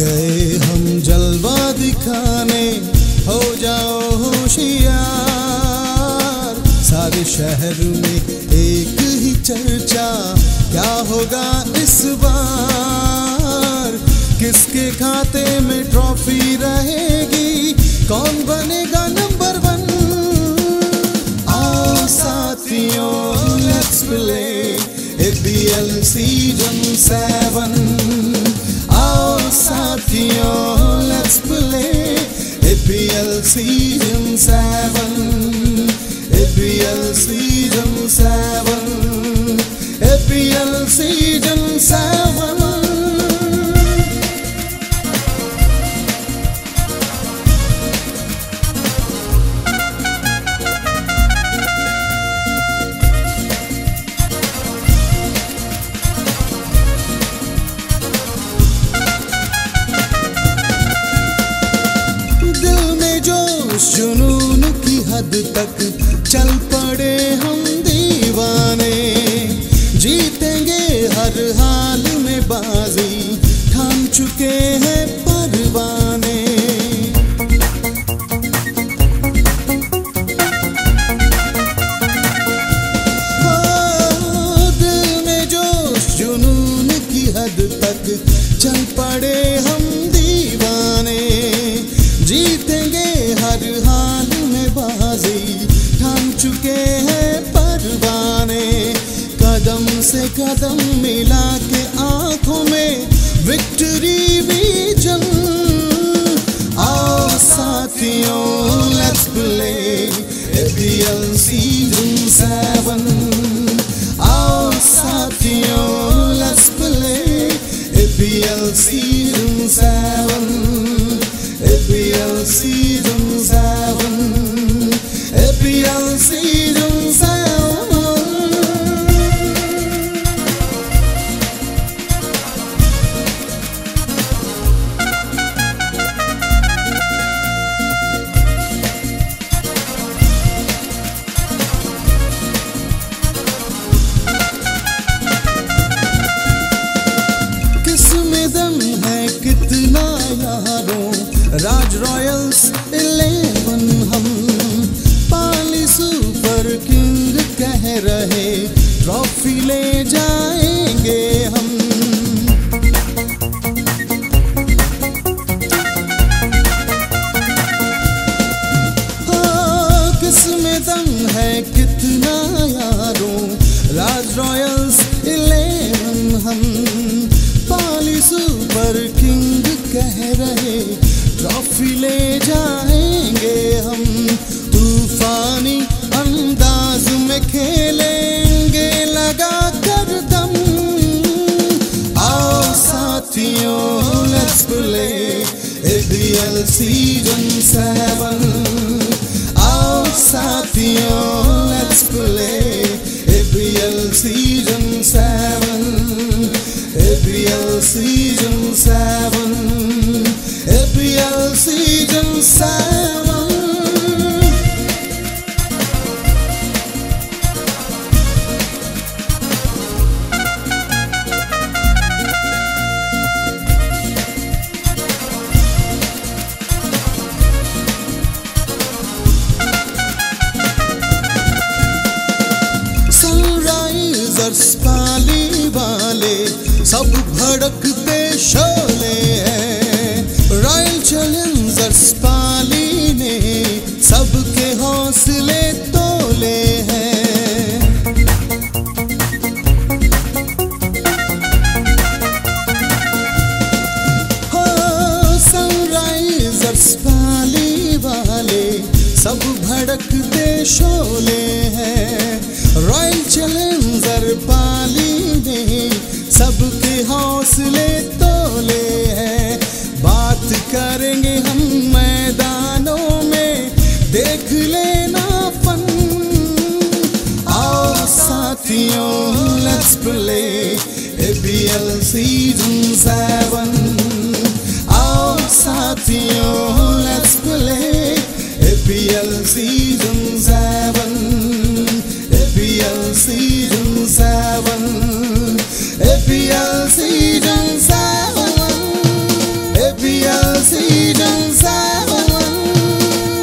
गए हम जलवा दिखाने, हो जाओ होशियार। सारे शहर में एक ही चर्चा, क्या होगा इस बार? किसके खाते में ट्रॉफी रहेगी, कौन बनेगा नंबर वन? आओ साथियों लेट्स प्ले APL सीजन 7। आओ साथियों let's play APL season 7। APL season 7। APL season 7। जुनून की हद तक चल पड़े हम दीवाने, जीतेंगे हर हाल में बाजी, ठान चुके हैं परवाने। दिल में जोश जुनून की हद तक चल पड़े हम दीवाने, जीतेंगे हर हाल में बाजी, ठान चुके हैं परवाने। कदम से कदम मिला के आंखों में विक्ट्री विजन। आओ साथियों लेट्स प्ले APL सीजन 7। आओ साथियों let's play APL season 7। APL season 7। APL season 7। किसमें दम है कितना यारों, राज रॉयल्स 11 हम। पाली सुपर किंग कह रहे, ट्रॉफी ले जाएंगे हम। किसमें दम है कितना यारों, राज रॉयल्स 11 हम। पाली सुपर किंग कह रहे, ट्रॉफी ले जाएंगे हम। तूफानी अंदाज में खेलेंगे लगा कर दम। आओ साथियों लेट्स प्ले APL सीजन 7। आओ साथियों let's play APL season 7। APL season 7। APL season 7। Sunrisers पाली वाले सब भड़कते शोले हैं। रॉयल चैलेंजर्स पाली ने सबके हौसले तोले हैं। हो सनराइजर्स पाली वाले सब भड़कते शोले हैं। रॉयल चैलेंजर पाली ने सबके हौसले तोले हैं। बात करेंगे हम मैदानों में, देख लेना फन। आओ साथियों लेट्स प्ले APL सीजन 7। आओ साथियों लेट्स प्ले APL सीजन